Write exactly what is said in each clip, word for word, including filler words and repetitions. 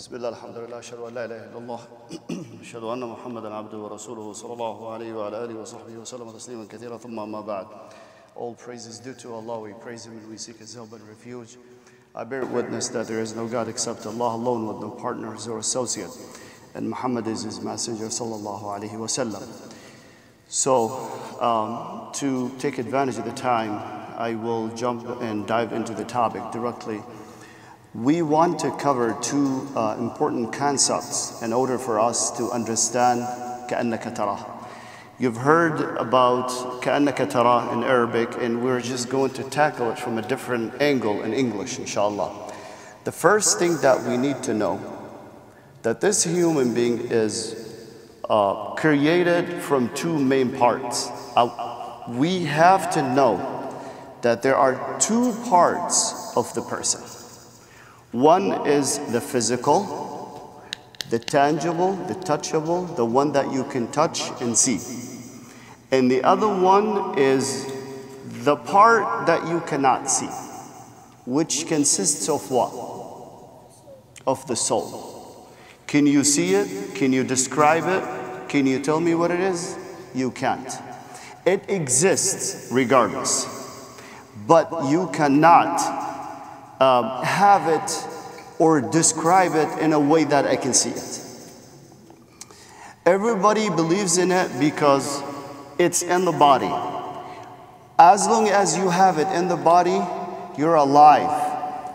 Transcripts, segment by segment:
Bismillah, alhamdulillah, ashhadu an la ilaha illallah, ashhadu anna Muhammadan abduhu wa rasuluhu, sallallahu alayhi wa alihi wa sahbihi wa sallam, tasliman kathira, thumma amma ba'd. All praise is due to Allah, we praise Him and we seek His help and refuge. I bear witness that there is no God except Allah alone with no partners or associate, and Muhammad is His messenger, sallallahu alayhi wa sallam. So, um, to take advantage of the time, I will jump and dive into the topic directly. We want to cover two uh, important concepts in order for us to understand ka'annaqatara. You've heard about ka'annaqatara in Arabic, and we're just going to tackle it from a different angle in English, inshallah. The first thing that we need to know, that this human being is Uh, created from two main parts. Uh, we have to know that there are two parts of the person. One is the physical, the tangible, the touchable, the one that you can touch and see. And the other one is the part that you cannot see, which consists of what? Of the soul. Can you see it? Can you describe it? Can you tell me what it is? You can't. It exists regardless, but you cannot um, have it or describe it in a way that I can see it. Everybody believes in it because it's in the body. As long as you have it in the body, you're alive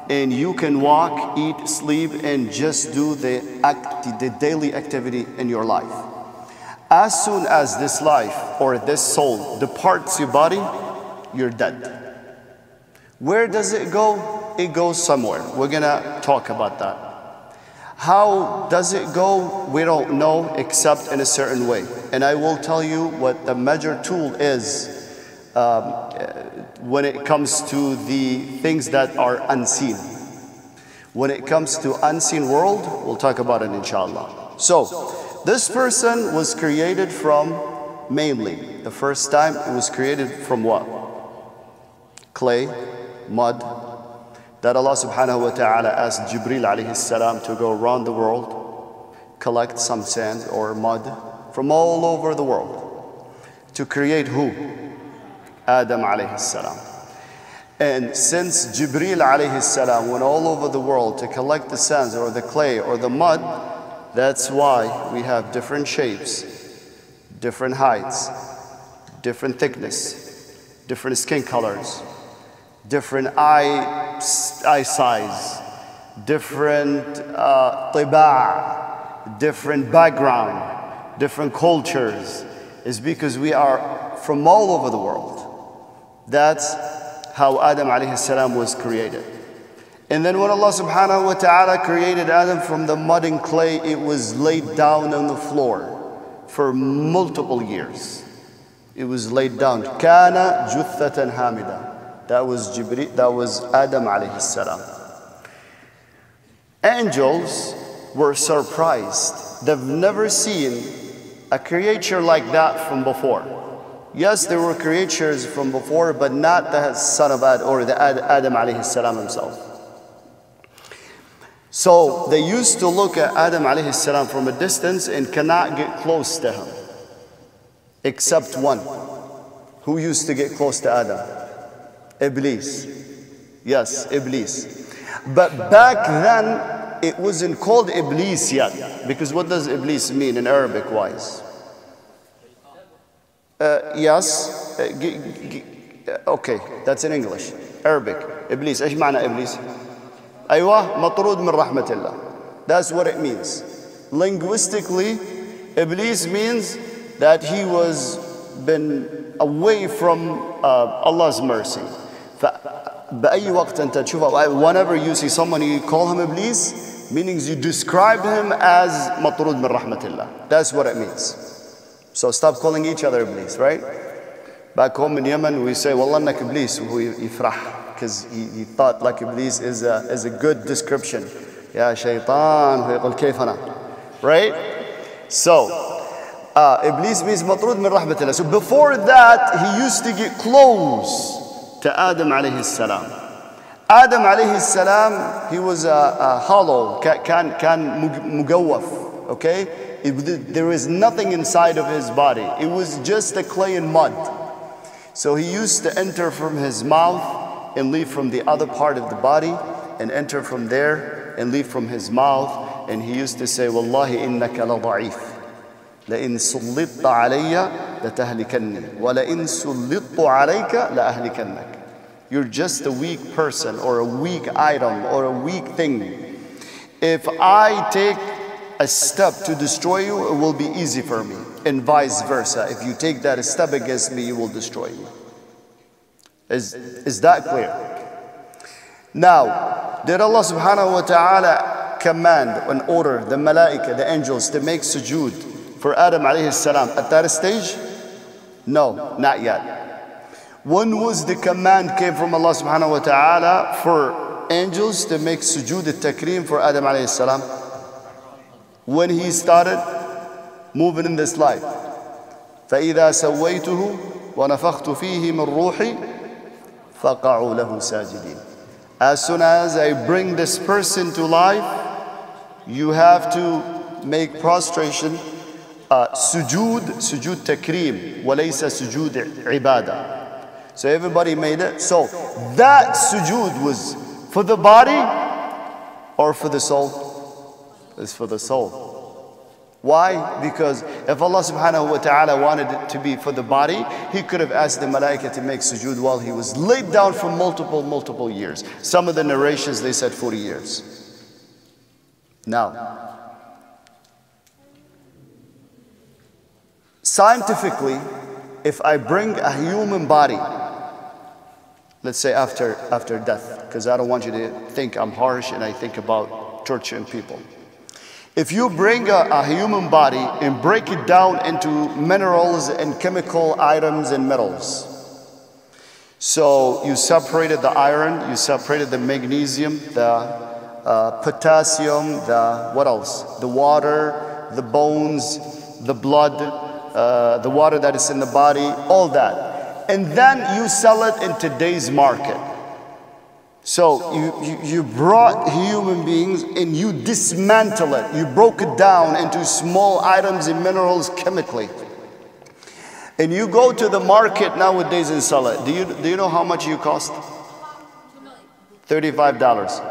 and you can walk, eat, sleep, and just do the, act the daily activity in your life. As soon as this life or this soul departs your body, you're dead. Where does it go? It goes somewhere. We're gonna talk about that. How does it go? We don't know except in a certain way. And I will tell you what the measure tool is um, when it comes to the things that are unseen. When it comes to unseen world, we'll talk about it inshallah. So, this person was created from, mainly, the first time it was created from what? Clay, mud, that Allah subhanahu wa ta'ala asked Jibreel alayhi salam to go around the world, collect some sand or mud from all over the world, to create who? Adam alayhi salam. And since Jibreel alayhi salam went all over the world to collect the sands or the clay or the mud, that's why we have different shapes, different heights, different thickness, different skin colors, different eye, eye size, different uh, tiba', different background, different cultures. It's because we are from all over the world. That's how Adam alayhi salam was created. And then when Allah subhanahu wa ta'ala created Adam from the mud and clay, it was laid down on the floor for multiple years. It was laid down. Kana juthatan hamida. That was Jibreel, that was Adam alayhi salam. Angels were surprised. They've never seen a creature like that from before. Yes, there were creatures from before, but not the son of Adam or the Adam alayhi salam himself. So they used to look at Adam alayhi salam from a distance and cannot get close to him, except one. Who used to get close to Adam? Iblis. Yes, Iblis. But back then, it wasn't called Iblis yet, because what does Iblis mean in Arabic wise? Uh, yes, uh, g g okay, that's in English. Arabic, Iblis, ايش معنى Iblis? أيوة مطرود من رحمة الله. That's what it means. Linguistically, Iblis means that he was been away from uh, Allah's mercy. فبأي وقت أنت تشوفه, whenever you see someone you call him Iblis, meaning you describe him as مطرود من رحمة الله. That's what it means. So stop calling each other Iblis, right? Back home in Yemen we say والله إنك إبليس وهو يفرح. Because he, he thought like Iblis is a, is a good description. Ya Shaytan, right? So, uh, Iblis means matrud min rahmatillah. So before that, he used to get close to Adam alayhi salam. Adam alayhi salam, he was uh, uh, hollow, kan, kan mugawaf, okay? It, there is nothing inside of his body. It was just the clay and mud. So he used to enter from his mouth and leave from the other part of the body, and enter from there and leave from his mouth. And he used to say, Wallahi innaka la da'if. لَإِن سُلِّطْتَ عَلَيَّ لَتَهْلِكَنِّي وَلَإِن سُلِّطْتُ عَلَيْكَ لَأَهْلِكَنَّكَ. You're just a weak person or a weak item or a weak thing. If I take a step to destroy you, it will be easy for me, and vice versa. If you take that step against me, you will destroy me. Is, is that clear? Now, did Allah subhanahu wa ta'ala command and order the malaika, the angels, to make sujood for Adam alayhi salam at that stage? No, not yet. When was the command came from Allah subhanahu wa ta'ala for angels to make sujood al-takreem for Adam alayhi salam? When he started moving in this life. فَإِذَا سَوَّيْتُهُ وَنَفَخْتُ فِيهِ مِنْ رُوحِي فَقَعُوا لَهُ سَاجِدِينَ. As soon as I bring this person to life, you have to make prostration, uh, sujood, sujood takreem, وَلَيْسَ sujood عِبَادَةً. So everybody made it. So that sujood was for the body or for the soul? It's for the soul. Why? Because if Allah subhanahu wa ta'ala wanted it to be for the body, he could have asked the malaika to make sujood while he was laid down for multiple, multiple years. Some of the narrations, they said forty years. Now, scientifically, if I bring a human body, let's say after, after death, because I don't want you to think I'm harsh and I think about torturing people. If you bring a, a human body and break it down into minerals and chemical items and metals, so you separated the iron, you separated the magnesium, the uh, potassium, the what else? The water, the bones, the blood, uh, the water that is in the body, all that. And then you sell it in today's market. So you, you, you brought human beings and you dismantle it. You broke it down into small items and minerals chemically. And you go to the market nowadays and sell it. Do you, do you know how much you cost? thirty-five dollars.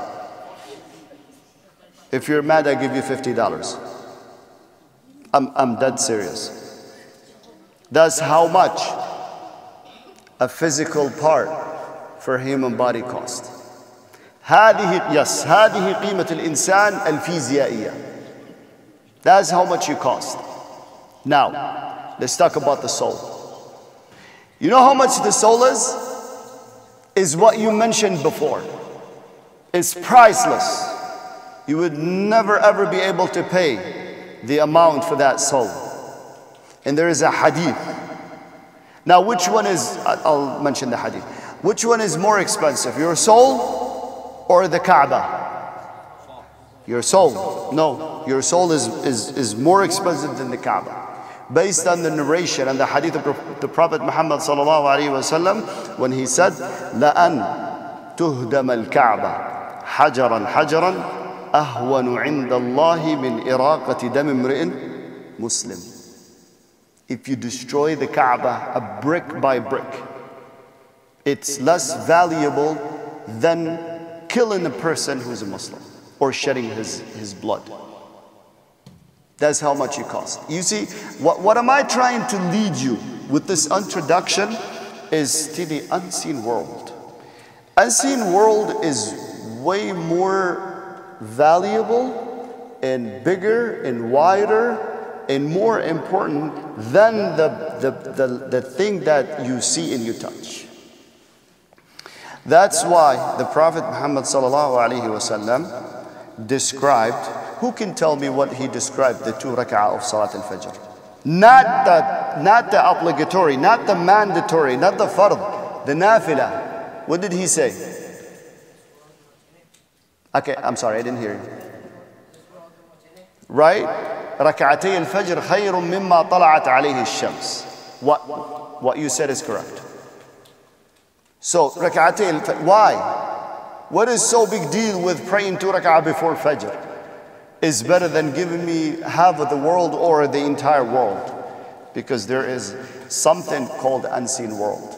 If you're mad, I give you fifty dollars. I'm, I'm dead serious. That's how much a physical part for human body cost. هذه, yes, هذه قيمة الإنسان الفيزيائية. That's how much you cost. Now, let's talk about the soul. You know how much the soul is? Is what you mentioned before. It's priceless. You would never ever be able to pay the amount for that soul. And there is a hadith. Now, which one is, I'll mention the hadith. Which one is more expensive, your soul or the Kaaba? Your soul. No, your soul is, is, is more expensive than the Kaaba. Based on the narration and the hadith of the Prophet Muhammad sallallahu alayhi wa sallam, when he said, لَأَن تُهْدَمَ الْكَعْبَ حَجَرًا حَجَرًا أَهْوَنُ عِنْدَ اللَّهِ مِنْ إِرَاقَةِ دَمِ امْرِئٍ مُسْلِمٍ. If you destroy the Kaaba, a brick by brick, it's less valuable than killing a person who's a Muslim or shedding his, his blood. That's how much it costs. You see, what, what am I trying to lead you with this introduction is to the unseen world. Unseen world is way more valuable and bigger and wider and more important than the, the, the, the thing that you see and you touch. That's why the Prophet Muhammad sallallahu alayhi wa sallam described, who can tell me what he described the two raka'ah of Salat al-Fajr? Not the, not the obligatory, not the mandatory, not the fard, the nafilah. What did he say? Okay, I'm sorry, I didn't hear you. Right? ركعتي الفجر خير مما طلعت عليه الشمس. What, what you said is correct. So ركعتي الفجر, why? What is so big deal with praying two rak'ah before Fajr? Is better than giving me half of the world or the entire world, because there is something called unseen world.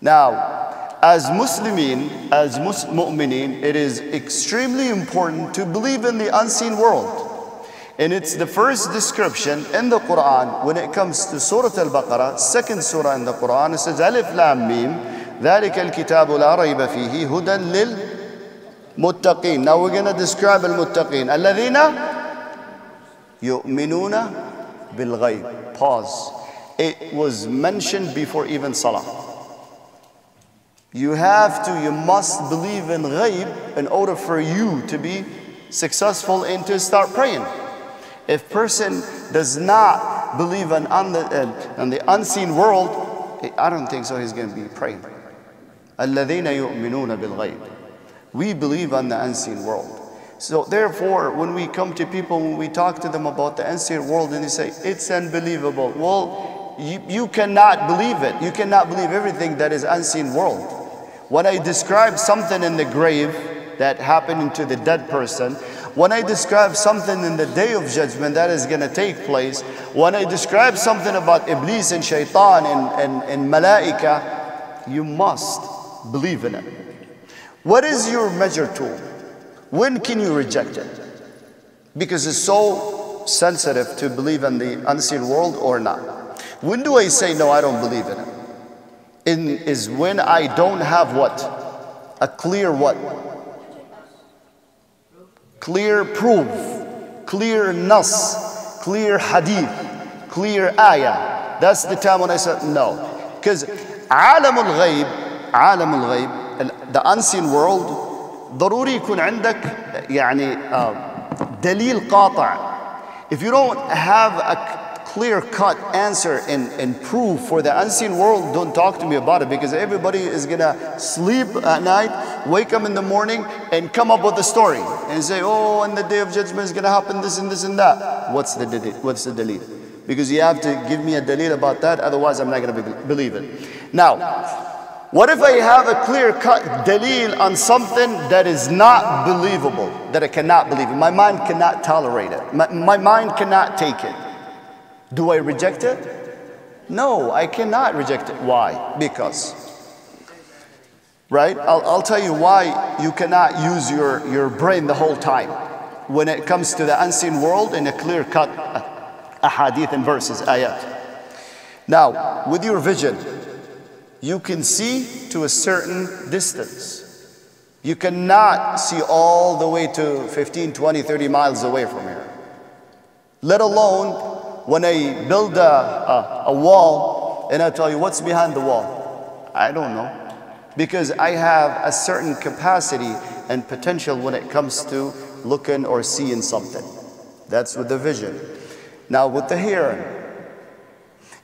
Now, as Muslimin, as Mu'minin, it is extremely important to believe in the unseen world. And it's the first description in the Qur'an when it comes to Surah Al-Baqarah, second surah in the Qur'an. It says, Alif Lam Mim, ذَلِكَ الْكِتَابُ لَا رَيْبَ فِيهِ هُدًى لِلْ Muttaqeen. Now we're going to describe Al-Muttaqeen. Alladhina yu'minuna bil ghayb. Pause. It was mentioned before even Salah. You have to, you must believe in ghayb in order for you to be successful and to start praying. If person does not believe in, on the, uh, in the unseen world, I don't think so he's going to be praying. Alladhina yu'minuna bil ghayb. We believe on the unseen world. So therefore, when we come to people, when we talk to them about the unseen world and they say, it's unbelievable. Well, you, you cannot believe it. You cannot believe everything that is unseen world. When I describe something in the grave that happened to the dead person, when I describe something in the day of judgment that is going to take place, when I describe something about Iblis and Shaytan and, and, and Malaika, you must believe in it. What is your measure tool? When can you reject it? Because it's so sensitive to believe in the unseen world or not. When do I say, no, I don't believe in it? In, is when I don't have what? A clear what? Clear proof, clear nas, clear hadith, clear ayah. That's the time when I said no. Because alamul ghayb, alamul ghayb, the unseen world, ضروري يكون عندك يعني دليل قاطع. If you don't have a clear-cut answer and, and proof for the unseen world, don't talk to me about it, because everybody is gonna sleep at night, wake up in the morning, and come up with a story and say, "Oh, and the day of judgment is gonna happen this and this and that." What's the what's the dalil? Because you have to give me a dalil about that, otherwise I'm not gonna be believe it. Now. What if I have a clear-cut dalil on something that is not believable, that I cannot believe in? My mind cannot tolerate it. My, my mind cannot take it. Do I reject it? No, I cannot reject it. Why? Because, right? I'll, I'll tell you why you cannot use your, your brain the whole time when it comes to the unseen world in a clear-cut ahadith and verses, ayat. Now, with your vision, you can see to a certain distance. You cannot see all the way to fifteen, twenty, thirty miles away from here. Let alone when I build a, a, a wall and I tell you what's behind the wall. I don't know. Because I have a certain capacity and potential when it comes to looking or seeing something. That's with the vision. Now with the hearing.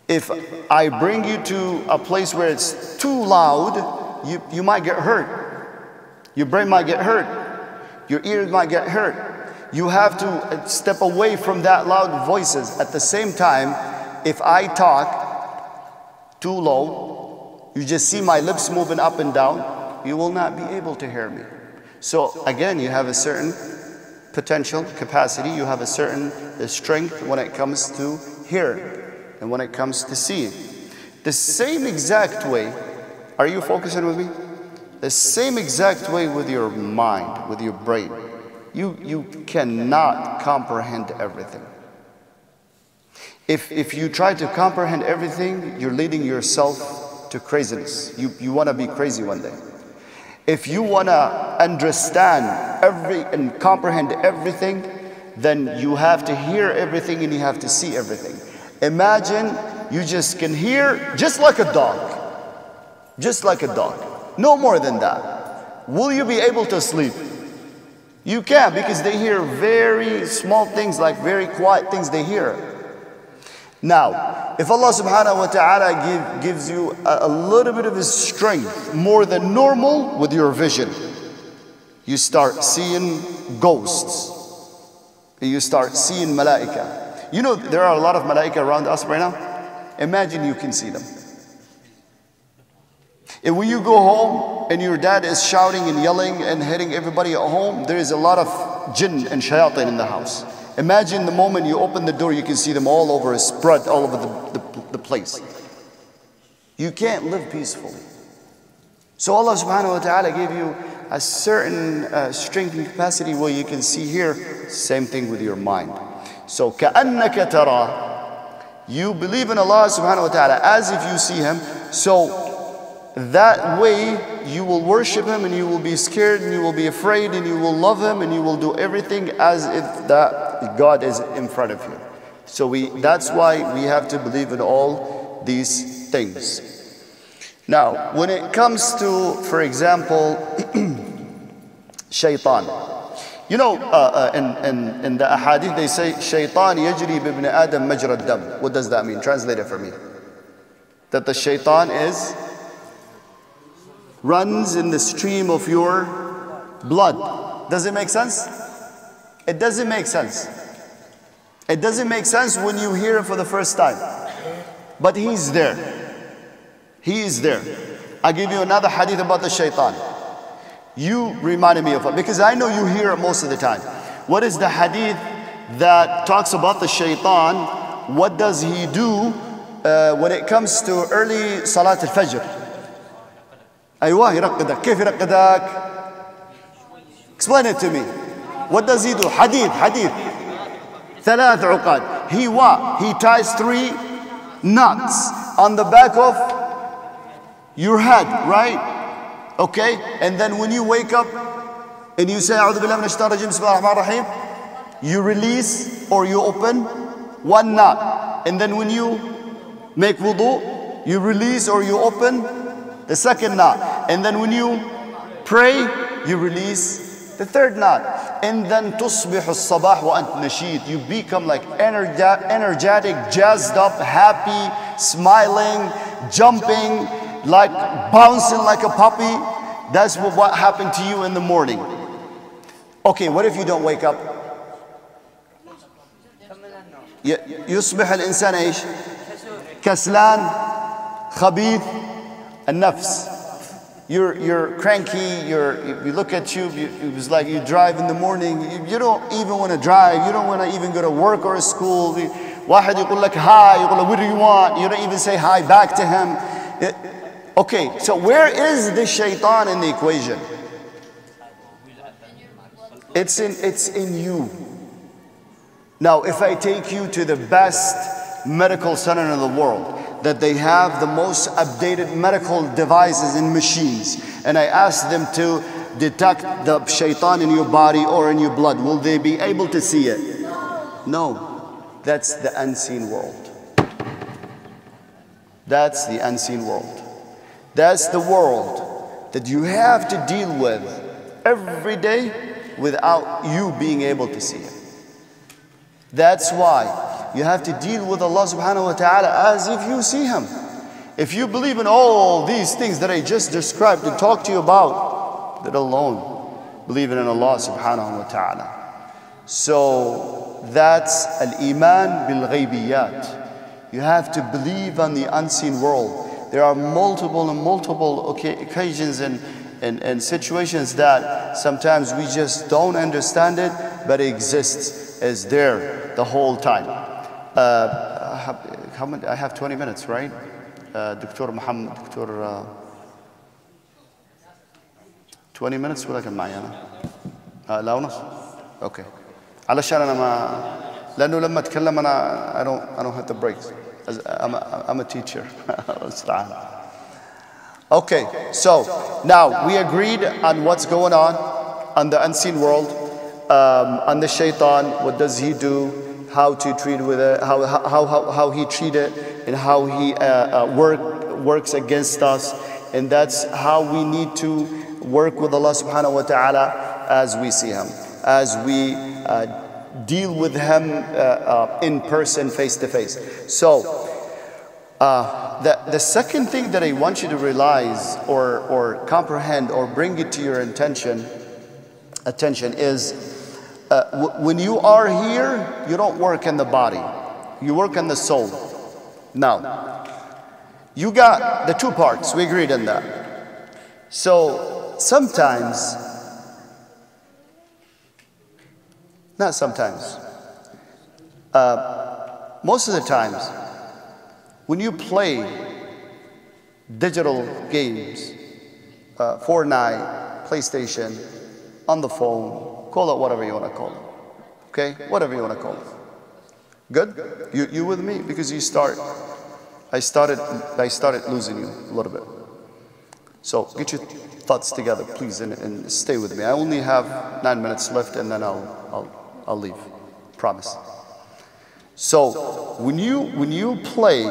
If I bring you to a place where it's too loud, you, you might get hurt. Your brain might get hurt. Your ears might get hurt. You have to step away from that loud voices. At the same time, if I talk too low, you just see my lips moving up and down, you will not be able to hear me. So again, you have a certain potential capacity. You have a certain strength when it comes to hearing. And when it comes to seeing, the same exact way, are you focusing with me? The same exact way with your mind, with your brain. You, you cannot comprehend everything. If, if you try to comprehend everything, you're leading yourself to craziness. You, you want to be crazy one day. If you want to understand every and comprehend everything, then you have to hear everything and you have to see everything. Imagine you just can hear just like a dog. Just like a dog. No more than that. Will you be able to sleep? You can, because they hear very small things, like very quiet things they hear. Now, if Allah subhanahu wa ta'ala give, gives you a, a little bit of His strength, more than normal with your vision, you start seeing ghosts. You start seeing malaika. You know, there are a lot of malaika around us right now. Imagine you can see them. And when you go home and your dad is shouting and yelling and hitting everybody at home, there is a lot of jinn and shayateen in the house. Imagine the moment you open the door, you can see them all over, spread all over the, the, the place. You can't live peacefully. So Allah subhanahu wa ta'ala gave you a certain uh, strength and capacity where you can see here, same thing with your mind. So, ka'annaqatara, you believe in Allah subhanahu wa ta'ala as if you see Him, so that way you will worship Him and you will be scared and you will be afraid and you will love Him and you will do everything as if that God is in front of you. So we, that's why we have to believe in all these things. Now, when it comes to, for example, Shaytan, you know, uh, uh, in, in, in the ahadith they say, Shaytan yajri bibn Adam majra dam. What does that mean? Translate it for me. That the Shaytan is, runs in the stream of your blood. Does it make sense? It doesn't make sense. It doesn't make sense when you hear it for the first time. But he's there. He is there. I give you another hadith about the shaitan. You reminded me of it because I know you hear it most of the time. What is the hadith that talks about the shaitan? What does he do uh, when it comes to early Salat al-Fajr? Aywa, yiraqadak. Kif yiraqadak? Explain it to me. What does he do? Hadith, hadith. Thalath uqad. He what? He ties three knots on the back of your head, right? Okay, and then when you wake up and you say, "A'udhu billahi minash shaitanir rajeem, bismillahir rahmanir rahim," you release or you open one knot. And then when you make wudu, you release or you open the second knot. And then when you pray, you release the third knot. And then tusbihu as-sabah wa ant nasheed. You become like energetic, jazzed up, happy, smiling, jumping, like bouncing like a puppy. That's what, what happened to you in the morning. Okay, what if you don't wake up? يصبح الإنسان إيش؟ كسلان خبيث النفس. You're you're cranky. You're you look at you. you it was like you drive in the morning. You, you don't even want to drive. You don't want to even go to work or school. واحد يقول لك hi. يقول له what do you want? You don't even say hi back to him. It, okay, so where is the shaitan in the equation? It's in, it's in you. Now, if I take you to the best medical center in the world, that they have the most updated medical devices and machines, and I ask them to detect the shaitan in your body or in your blood, will they be able to see it? No, that's the unseen world. That's the unseen world. That's the world that you have to deal with every day without you being able to see it. That's why you have to deal with Allah subhanahu wa ta'ala as if you see Him. If you believe in all these things that I just described and talked to you about, that alone, believing in Allah subhanahu wa ta'ala. So that's al-iman bil-ghaybiyat. You have to believe on the unseen world. There are multiple and multiple occasions and, and, and situations that sometimes we just don't understand it, but it exists, it's there the whole time. Uh, I, have, how many, I have twenty minutes, right? Uh, Doctor Muhammad, Doctor Uh, twenty minutes, ولا كم معي أنا؟ لا ونص. Okay. علشان أنا ما لأنه لما أتكلم أنا I don't I don't have the breaks. I'm a, I'm a teacher. Okay, so now we agreed on what's going on, on the unseen world, um, on the shaitan, what does he do, how to treat with it, how, how, how, how he treat it, and how he uh, uh, work, works against us. And that's how we need to work with Allah subhanahu wa ta'ala as we see Him, as we uh, deal with Him uh, uh, in person, face to face. So uh, the, the second thing that I want you to realize or, or comprehend or bring it to your attention, attention is uh, w when you are here, you don't work in the body. You work in the soul. Now, you got the two parts. We agreed on that. So sometimes, not sometimes, uh, most of the times, when you play digital games, uh, Fortnite, PlayStation, on the phone, call it whatever you want to call it, okay? Whatever you want to call it. Good? You, you with me? Because you start, I started, I started losing you a little bit. So get your thoughts together, please, and, and stay with me. I only have nine minutes left, and then I'll, I'll, I'll leave. Promise. So when you, when you play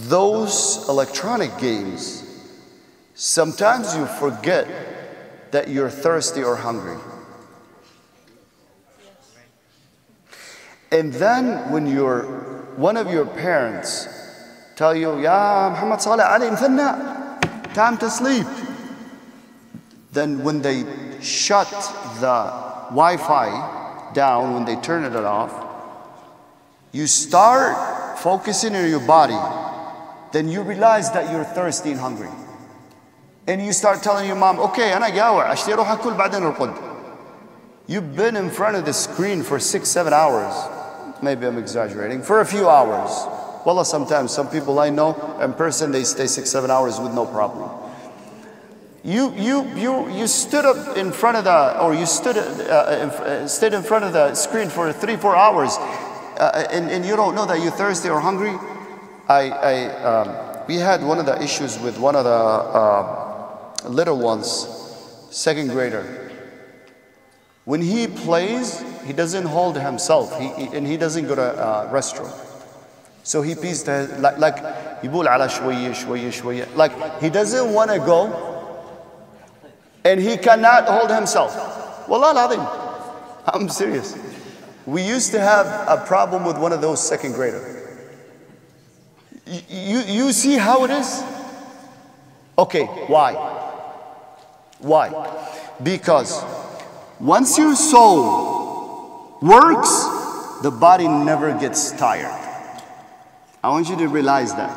those electronic games, sometimes you forget that you're thirsty or hungry. And then when your one of your parents tell you, "Ya Muhammad Salih Ali Mthanna, time to sleep." Then when they shut the Wi-Fi down, when they turn it off, you start focusing on your body. Then you realize that you're thirsty and hungry. And you start telling your mom, "Okay, ana gawa, ashti ruha kul ba'den al-qud." You've been in front of the screen for six, seven hours. Maybe I'm exaggerating, for a few hours. Wallah, sometimes some people I know in person, they stay six, seven hours with no problem. You, you, you, you stood up in front of the, or you stood, uh, stood in front of the screen for three, four hours, uh, and, and you don't know that you're thirsty or hungry. I, I, um, we had one of the issues with one of the uh, little ones, second grader. When he plays, he doesn't hold himself, he, he, and he doesn't go to uh, restroom. So he pees to his, like, like, like he doesn't want to go, and he cannot hold himself. Wallah al-Azim, I'm serious. We used to have a problem with one of those second graders. You, you, you see how it is? Okay, why? Why? Because once your soul works, the body never gets tired. I want you to realize that.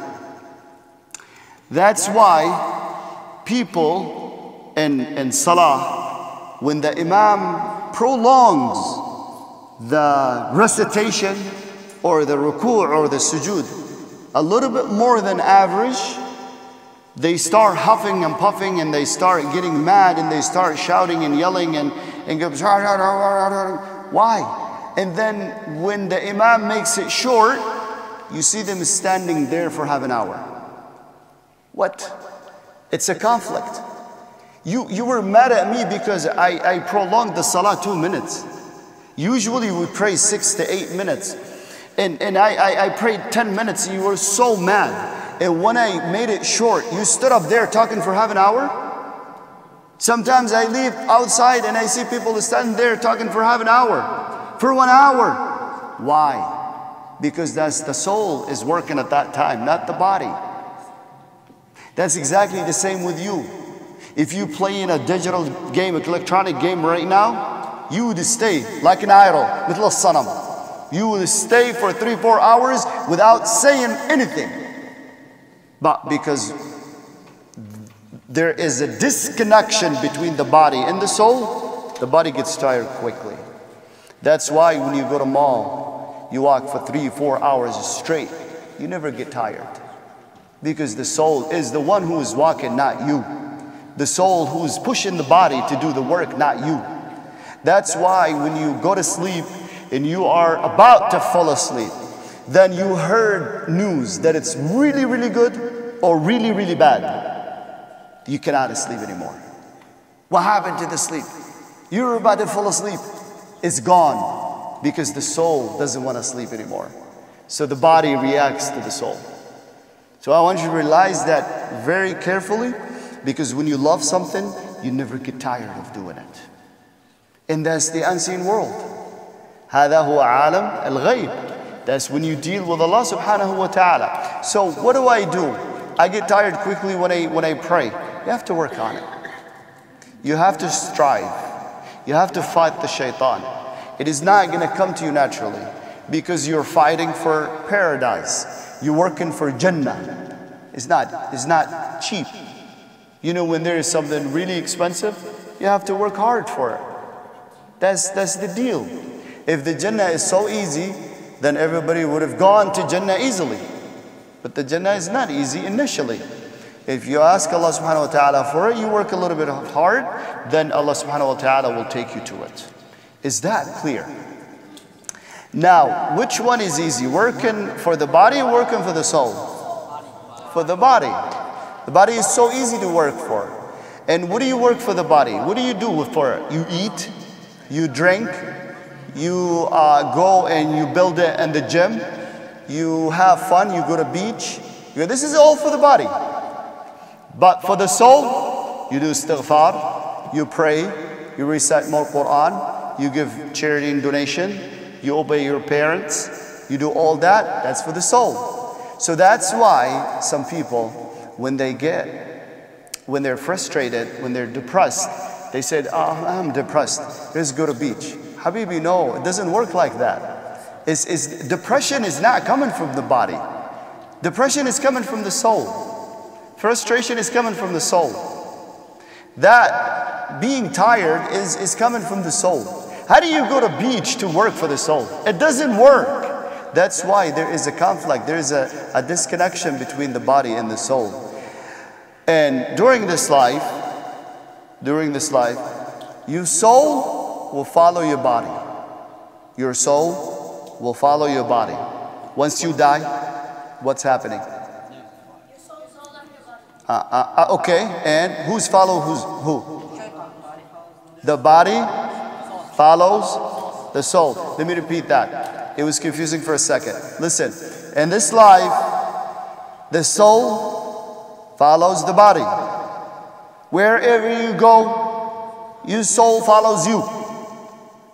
That's why people in, in Salah, when the Imam prolongs the recitation or the ruku' or the sujood a little bit more than average, they start huffing and puffing, and they start getting mad, and they start shouting and yelling, and and goes, why? And then when the Imam makes it short, you see them standing there for half an hour. What? It's a conflict. You, you were mad at me because I, I prolonged the salah two minutes. Usually we pray six to eight minutes. And, and I, I, I prayed ten minutes, and you were so mad. And when I made it short, you stood up there talking for half an hour. Sometimes I leave outside and I see people standing there talking for half an hour, for one hour. Why? Because that's the soul is working at that time, not the body. That's exactly the same with you. If you play in a digital game, an electronic game right now, you would stay like an idol, مثل الصنم. You would stay for three, four hours without saying anything. But because there is a disconnection between the body and the soul, the body gets tired quickly. That's why when you go to mall, you walk for three, four hours straight, you never get tired. Because the soul is the one who is walking, not you. The soul who is pushing the body to do the work, not you. That's why when you go to sleep and you are about to fall asleep, then you heard news that it's really, really good or really, really bad. You cannot sleep anymore. What happened to the sleep? You were about to fall asleep. It's gone because the soul doesn't want to sleep anymore. So the body reacts to the soul. So I want you to realize that very carefully, because when you love something, you never get tired of doing it. And that's the unseen world. هذا هو عالم الغيب. That's when you deal with Allah subhanahu wa ta'ala. So what do I do? I get tired quickly when I, when I pray. You have to work on it. You have to strive. You have to fight the shaitan. It is not going to come to you naturally because you're fighting for paradise. You're working for Jannah. It's not, it's not cheap. You know, when there is something really expensive, you have to work hard for it. That's, that's the deal. If the Jannah is so easy, then everybody would have gone to Jannah easily. But the Jannah is not easy initially. If you ask Allah subhanahu wa ta'ala for it, you work a little bit hard, then Allah subhanahu wa ta'ala will take you to it. Is that clear? Now, which one is easy? Working for the body or working for the soul? For the body. The body is so easy to work for. And what do you work for the body? What do you do for it? You eat, you drink, you uh, go and you build it in the gym, you have fun, you go to beach. You, this is all for the body. But for the soul, you do istighfar, you pray, you recite more Quran, you give charity and donation, you obey your parents, you do all that. That's for the soul. So that's why some people, when they get, when they're frustrated, when they're depressed, they said, oh, I'm depressed, let's go to beach. Habibi, no, it doesn't work like that. It's, it's, depression is not coming from the body. Depression is coming from the soul. Frustration is coming from the soul. That being tired is, is coming from the soul. How do you go to beach to work for the soul? It doesn't work. That's why there is a conflict. There is a, a disconnection between the body and the soul. And during this life, during this life, your soul will follow your body. Your soul will follow your body. Once you die, what's happening? Uh, uh, uh, okay, and who's follow who's, who? The body follows the soul. Let me repeat that. It was confusing for a second. Listen, in this life, the soul follows the body. Wherever you go, your soul follows you.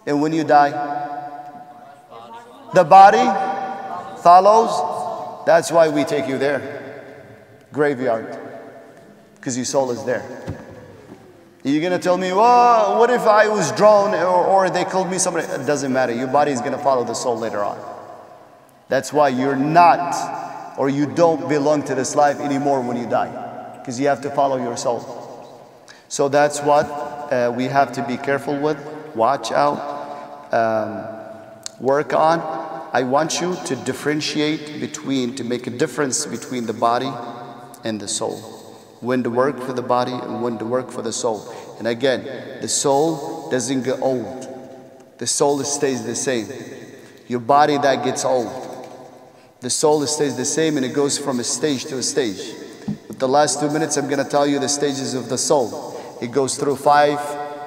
And when you die, the body follows. That's why we take you there. Graveyard. Because your soul is there. You're going to tell me, well, what if I was drowned or, or they killed me? Somebody? It doesn't matter. Your body is going to follow the soul later on. That's why you're not or you don't belong to this life anymore when you die. Because you have to follow your soul. So that's what uh, we have to be careful with. Watch out. Um, work on. I want you to differentiate between, to make a difference between the body and the soul. When to work for the body and when to work for the soul. And again, the soul doesn't get old. The soul stays the same. Your body that gets old. The soul stays the same and it goes from a stage to a stage. With the last two minutes, I'm going to tell you the stages of the soul. It goes through five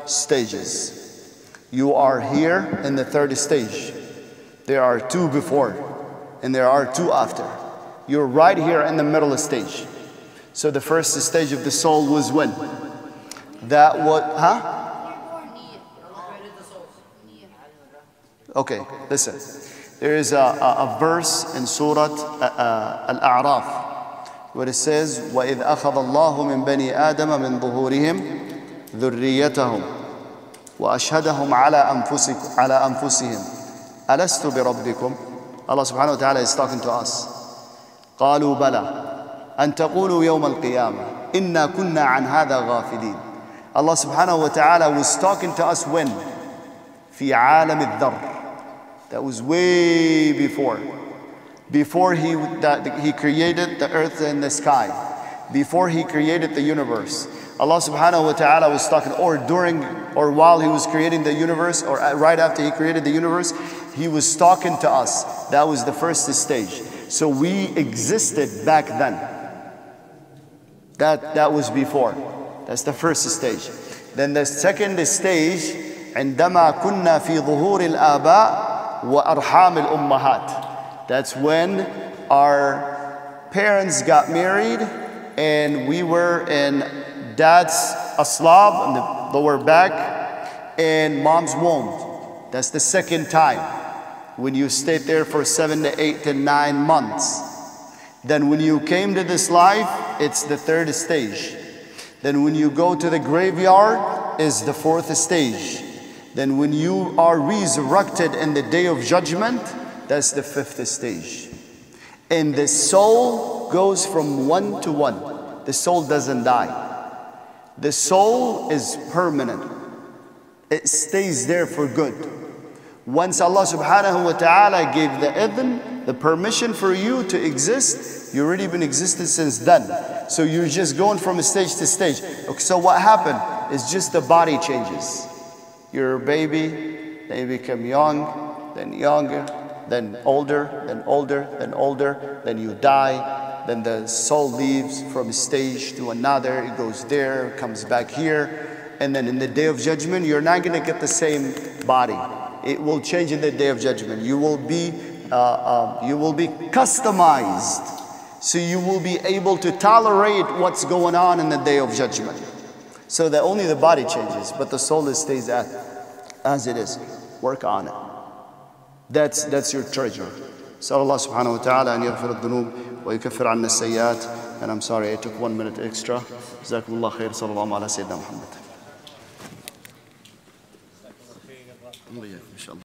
stages. You are here in the third stage. There are two before and there are two after. You're right here in the middle stage. So the first stage of the soul was when? That was, huh? Okay, listen. There is a, a, a verse in Surah Al-A'raf where it says, وَإِذْ أَخَذَ اللَّهُ مِنْ بَنِي آدَمَ مِنْ ظُهُورِهِمْ ذُرِّيَّتَهُمْ وَأَشْهَدَهُمْ عَلَى أَنفُسِهِمْ أَلَسْتُ بِرَبِّكُمْ. Allah subhanahu wa ta'ala is talking to us. قَالُوا بَلَى أن تقولوا يوم القيامة إنا كنا عن هذا غافلين. Allah subhanahu wa ta'ala was talking to us when? في عالم الذر. That was way before. Before he, that he created the earth and the sky. Before he created the universe. Allah subhanahu wa ta'ala was talking, or during or while he was creating the universe, or right after he created the universe, he was talking to us. That was the first stage. So we existed back then. That, that was before. That's the first stage. Then the second stage, عندما كنا في ظهور الآباء وأرحام الأمهات. That's when our parents got married and we were in dad's aslab, in the lower back, and mom's womb. That's the second time. When you stayed there for seven to eight to nine months. Then when you came to this life, it's the third stage. Then when you go to the graveyard, is the fourth stage. Then when you are resurrected in the day of judgment, that's the fifth stage. And the soul goes from one to one. The soul doesn't die. The soul is permanent. It stays there for good. Once Allah subhanahu wa ta'ala gave the idhn, the permission for you to exist, you already been existed since then. So you're just going from stage to stage. Okay, so what happened? It's just the body changes. You're a baby, then you become young, then younger, then older, then older, then older, then you die, then the soul leaves from a stage to another, it goes there, comes back here, and then in the Day of Judgment, you're not gonna get the same body. It will change in the Day of Judgment. You will be, uh, uh, you will be customized, so you will be able to tolerate what's going on in the Day of Judgment. So that only the body changes, but the soul stays at, as it is. Work on it. That's, that's your treasure. So Allah subhanahu wa ta'ala an yaghfir al-dhunub wa yukaffir anna as-sayyi'at. And I'm sorry, I took one minute extra. Jazakumullah khair. Sallallahu ala Sayyidina Muhammad.